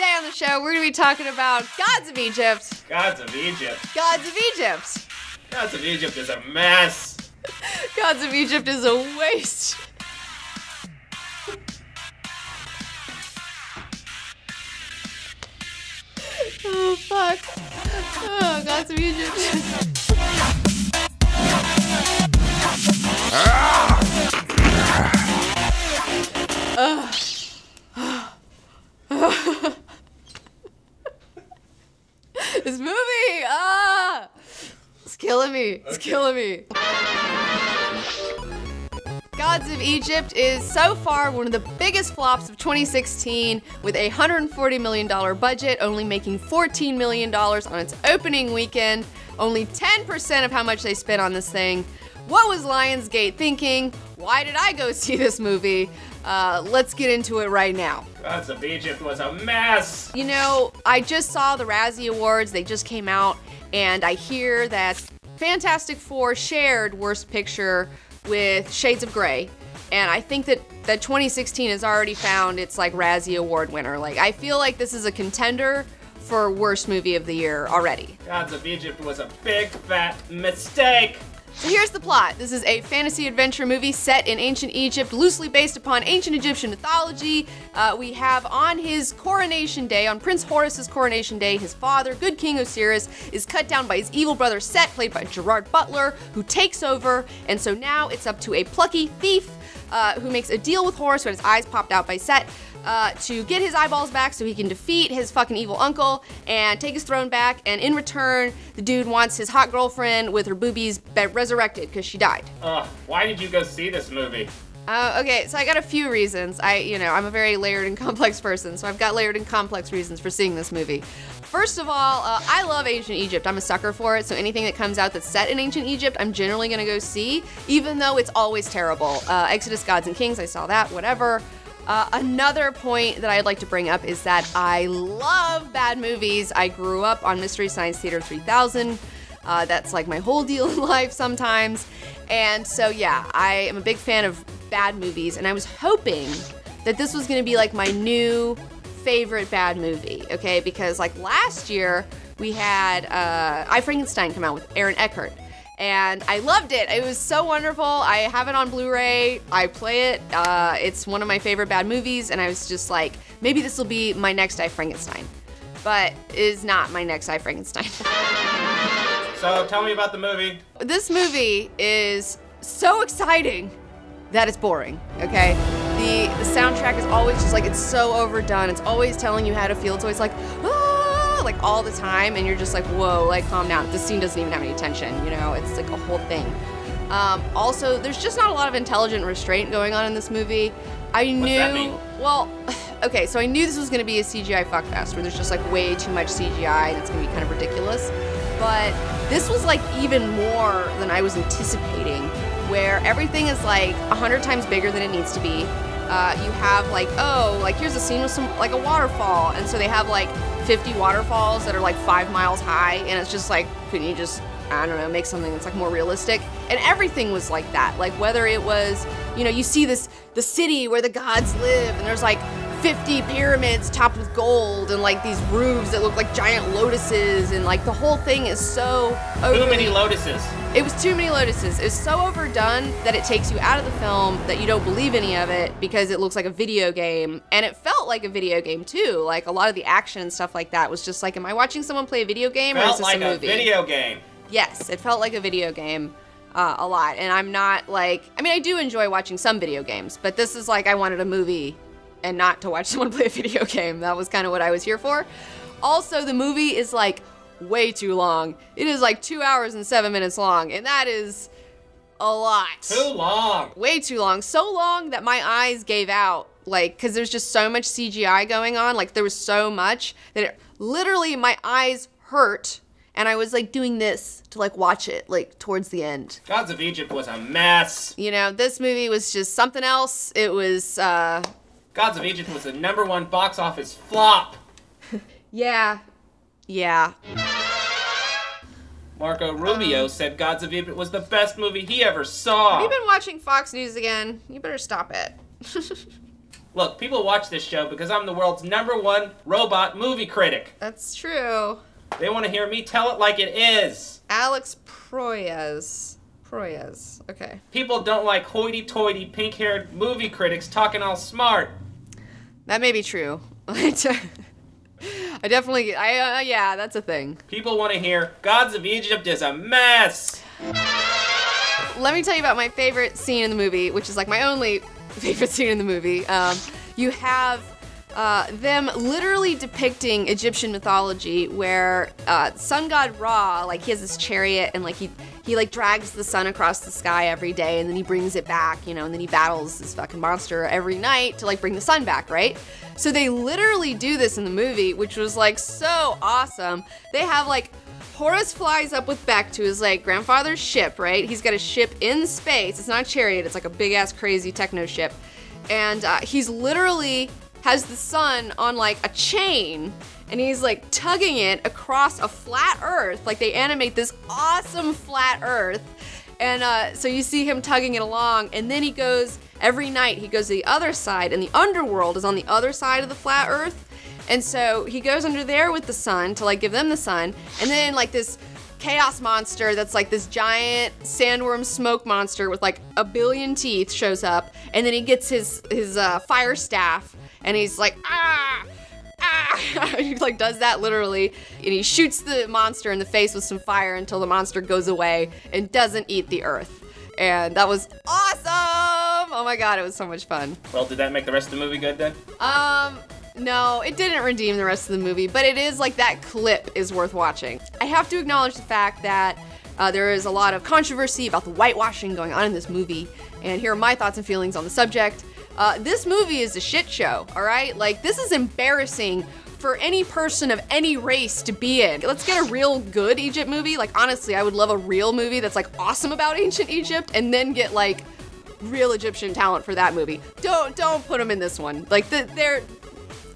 Today on the show, we're going to be talking about Gods of Egypt. Gods of Egypt. Gods of Egypt. Gods of Egypt is a mess. Gods of Egypt is a waste. Oh, fuck. Oh, Gods of Egypt. This movie, it's killing me. It's killing me. Gods of Egypt is so far one of the biggest flops of 2016, with a $140 million budget, only making $14 million on its opening weekend, only 10% of how much they spent on this thing. What was Lionsgate thinking? Why did I go see this movie? Let's get into it right now. Gods of Egypt was a mess! You know, I just saw the Razzie Awards, they just came out, and I hear that Fantastic Four shared Worst Picture with Shades of Grey, and I think that 2016 has already found its like Razzie Award winner. Like, I feel like this is a contender for worst movie of the year already. Gods of Egypt was a big fat mistake. So here's the plot. This is a fantasy adventure movie set in ancient Egypt, loosely based upon ancient Egyptian mythology. We have on his coronation day, on Prince Horus's coronation day, his father, good King Osiris, is cut down by his evil brother Set, played by Gerard Butler, who takes over, and so now it's up to a plucky thief who makes a deal with Horus, who had his eyes popped out by Set, to get his eyeballs back so he can defeat his fucking evil uncle and take his throne back, and in return, the dude wants his hot girlfriend with her boobies resurrected because she died. Why did you go see this movie? Okay, so I got a few reasons. I'm a very layered and complex person, so I've got layered and complex reasons for seeing this movie. First of all, I love ancient Egypt. I'm a sucker for it, so anything that comes out that's set in ancient Egypt, I'm generally gonna go see, even though it's always terrible. Exodus Gods and Kings, I saw that, whatever. Another point that I'd like to bring up is that I love bad movies. I grew up on Mystery Science Theater 3000. That's like my whole deal in life sometimes. And so yeah, I am a big fan of bad movies, and I was hoping that this was gonna be like my new favorite bad movie, okay? Because like last year, we had I, Frankenstein come out with Aaron Eckhart. And I loved it. It was so wonderful. I have it on Blu-ray. I play it. It's one of my favorite bad movies, and I was just like, maybe this will be my next I, Frankenstein. But it is not my next I, Frankenstein. So tell me about the movie. This movie is so exciting that it's boring, okay? The soundtrack is always just like, it's so overdone. It's always telling you how to feel. It's always like, ah! Like all the time, and you're just like, whoa, like calm down. This scene doesn't even have any tension, you know? It's like a whole thing. Also, there's just not a lot of intelligent restraint going on in this movie. What's that mean? Well, okay, so I knew this was gonna be a CGI fuckfest where there's just like way too much CGI and it's gonna be kind of ridiculous. But this was like even more than I was anticipating, where everything is like 100 times bigger than it needs to be. You have like, oh, like here's a scene with some, like a waterfall. And so they have like 50 waterfalls that are like 5 miles high, and it's just like, couldn't you just, I don't know, make something that's like more realistic? And everything was like that. Like whether it was, you know, you see the city where the gods live, and there's like 50 pyramids topped with gold, and like these roofs that look like giant lotuses, and like the whole thing is so overly... Too many lotuses. It was too many lotuses. It's so overdone that it takes you out of the film, that you don't believe any of it because it looks like a video game. And it felt like a video game too. Like a lot of the action and stuff like that was just like, am I watching someone play a video game or is this a movie? Felt like a video game. Yes, it felt like a video game a lot. And I'm not like, I mean, I do enjoy watching some video games, but this is like, I wanted a movie and not to watch someone play a video game. That was kind of what I was here for. Also, the movie is like, way too long. It is like 2 hours and 7 minutes long, and that is a lot. Too long. Way too long. So long that my eyes gave out, like, because there's just so much CGI going on. Like, there was so much that it, literally my eyes hurt, and I was like doing this to like watch it, like towards the end. Gods of Egypt was a mess. You know, this movie was just something else. It was, Gods of Egypt was the #1 box office flop. Yeah. Yeah. Marco Rubio said Gods of Egypt was the best movie he ever saw. Have you been watching Fox News again? You better stop it. Look, people watch this show because I'm the world's #1 robot movie critic. That's true. They want to hear me tell it like it is. Alex Proyas. Proyas. Okay. People don't like hoity-toity, pink-haired movie critics talking all smart. That may be true. Yeah, that's a thing. People want to hear, Gods of Egypt is a mess. Let me tell you about my favorite scene in the movie, which is like my only favorite scene in the movie. You have them literally depicting Egyptian mythology where sun god Ra, like he has this chariot and like he like drags the sun across the sky every day and then he brings it back, you know, and then he battles this fucking monster every night to like bring the sun back, right? So they literally do this in the movie, which was like so awesome. They have like Horus flies up with Beck to his like grandfather's ship, right? He's got a ship in space. It's not a chariot, it's like a big ass crazy techno ship. And he's literally has the sun on like a chain and he's like tugging it across a flat earth. Like they animate this awesome flat earth. And so you see him tugging it along and then he goes, every night he goes to the other side and the underworld is on the other side of the flat earth. And so he goes under there with the sun to like give them the sun. And then like this chaos monster that's like this giant sandworm smoke monster with like a billion teeth shows up. And then he gets his fire staff and he's like, ah, ah, he like does that literally. And he shoots the monster in the face with some fire until the monster goes away and doesn't eat the earth. And that was awesome! Oh my god, it was so much fun. Well, did that make the rest of the movie good then? No, it didn't redeem the rest of the movie, but it is like that clip is worth watching. I have to acknowledge the fact that there is a lot of controversy about the whitewashing going on in this movie, and here are my thoughts and feelings on the subject. This movie is a shit show, all right? Like, this is embarrassing for any person of any race to be in. Let's get a real good Egypt movie. Like, honestly, I would love a real movie that's like awesome about ancient Egypt and then get like real Egyptian talent for that movie. Don't put them in this one. Like,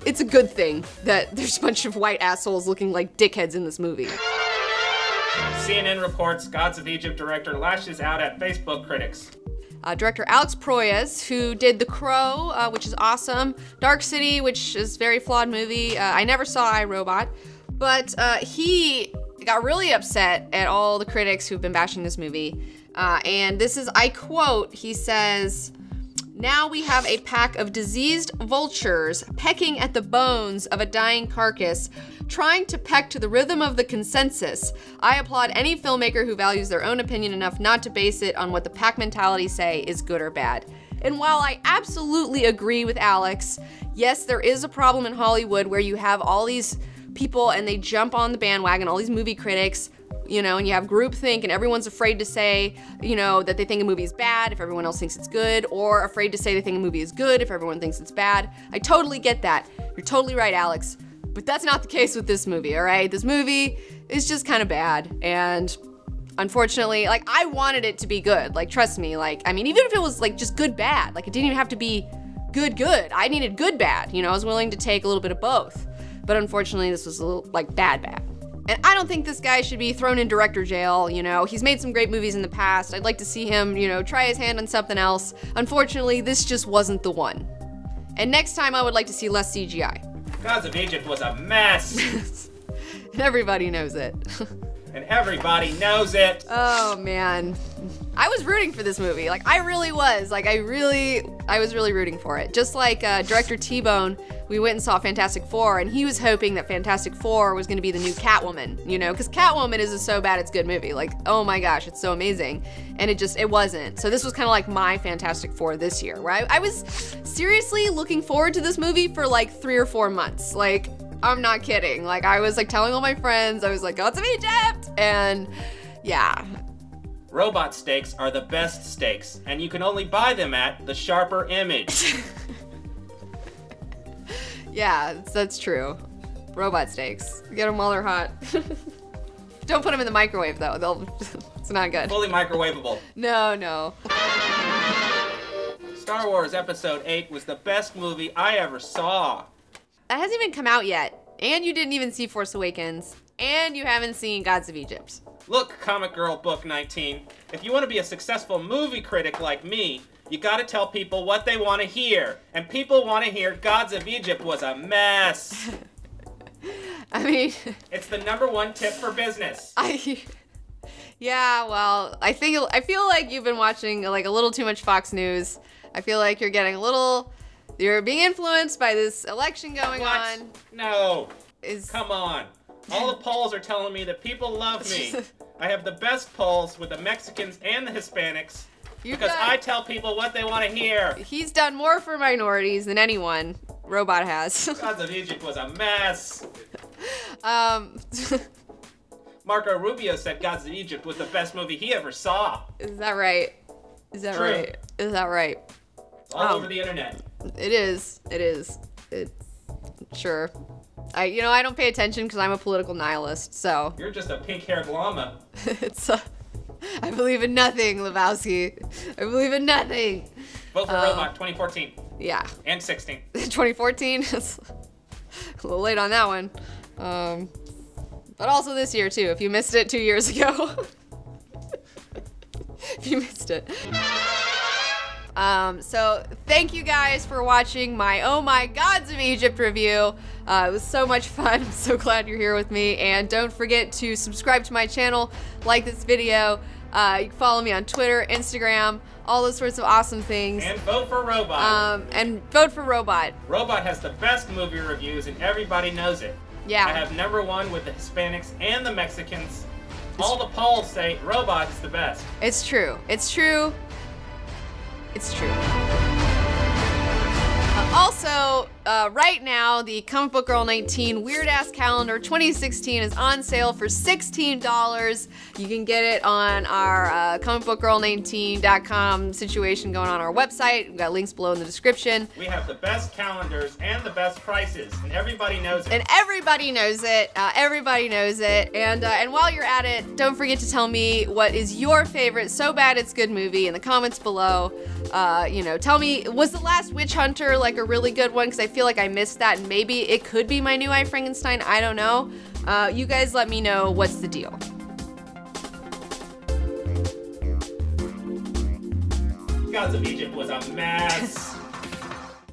it's a good thing that there's a bunch of white assholes looking like dickheads in this movie. CNN reports Gods of Egypt director lashes out at Facebook critics. Director Alex Proyas, who did The Crow, which is awesome, Dark City, which is a very flawed movie. I never saw I, Robot, but he got really upset at all the critics who've been bashing this movie. And this is, I quote, he says, "Now we have a pack of diseased vultures pecking at the bones of a dying carcass, trying to peck to the rhythm of the consensus. I applaud any filmmaker who values their own opinion enough not to base it on what the pack mentality say is good or bad." And while I absolutely agree with Alex, yes, there is a problem in Hollywood where you have all these people and they jump on the bandwagon, all these movie critics, you know, and you have groupthink and everyone's afraid to say, you know, that they think a movie is bad if everyone else thinks it's good, or afraid to say they think a movie is good if everyone thinks it's bad. I totally get that. You're totally right, Alex. But that's not the case with this movie, all right? This movie is just kind of bad. And unfortunately, like, I wanted it to be good. Like, trust me, like, I mean, even if it was like just good bad, like it didn't even have to be good good. I needed good bad, you know, I was willing to take a little bit of both. But unfortunately, this was a little like bad bad. And I don't think this guy should be thrown in director jail, you know. He's made some great movies in the past. I'd like to see him, you know, try his hand on something else. Unfortunately, this just wasn't the one. And next time I would like to see less CGI. Gods of Egypt was a mess. And everybody knows it. And everybody knows it. Oh man. I was rooting for this movie. Like I really was. Like I was really rooting for it. Just like director T-Bone, we went and saw Fantastic Four and he was hoping that Fantastic Four was gonna be the new Catwoman, you know? Cause Catwoman is a so bad it's good movie. Like, oh my gosh, it's so amazing. And it wasn't. So this was kind of like my Fantastic Four this year, where I was seriously looking forward to this movie for like 3 or 4 months. Like, I'm not kidding. Like I was like telling all my friends, I was like, Gods of Egypt, and yeah. Robot steaks are the best steaks, and you can only buy them at the Sharper Image. Yeah, that's true. Robot steaks. Get them while they're hot. Don't put them in the microwave though. It's not good. Fully microwavable. No. Star Wars Episode 8 was the best movie I ever saw. That hasn't even come out yet. And you didn't even see Force Awakens. And you haven't seen Gods of Egypt. Look, Comic Girl Book 19, if you want to be a successful movie critic like me, You gotta tell people what they want to hear. And people want to hear Gods of Egypt was a mess. I mean... it's the #1 tip for business. Yeah, well, I feel like you've been watching like a little too much Fox News. I feel like you're getting a little... you're being influenced by this election going on. No. Come on. All the polls are telling me that people love me. I have the best polls with the Mexicans and the Hispanics because I tell people what they want to hear. He's done more for minorities than anyone. Robot has. Gods of Egypt was a mess. Marco Rubio said Gods of Egypt was the best movie he ever saw. Is that right? Is that right? Is that right? It's all over the internet. It is. It is. It's sure. You know, I don't pay attention because I'm a political nihilist, so. You're just a pink-haired llama. I believe in nothing, Lebowski. I believe in nothing. Vote for Robot 2014. Yeah. And 16. 2014? It's a little late on that one. But also this year, too, if you missed it 2 years ago. If you missed it. So thank you guys for watching my Oh My Gods of Egypt review. It was so much fun. I'm so glad you're here with me. And don't forget to subscribe to my channel, like this video. You can follow me on Twitter, Instagram, all those sorts of awesome things. And vote for Robot. And vote for Robot. Robot has the best movie reviews and everybody knows it. Yeah. I have #1 with the Hispanics and the Mexicans. All the polls say Robot is the best. It's true. It's true. It's true. Also, right now, the Comic Book Girl 19 Weird Ass Calendar 2016 is on sale for $16. You can get it on our comicbookgirl19.com situation going on our website. We've got links below in the description. We have the best calendars and the best prices, and everybody knows it. And everybody knows it. Everybody knows it. And while you're at it, don't forget to tell me what is your favorite So Bad It's Good movie in the comments below. You know, tell me, was The Last Witch Hunter like a really good one? Because I feel like I missed that, and maybe it could be my new I, Frankenstein. I don't know. You guys let me know what's the deal. Gods of Egypt was a mess.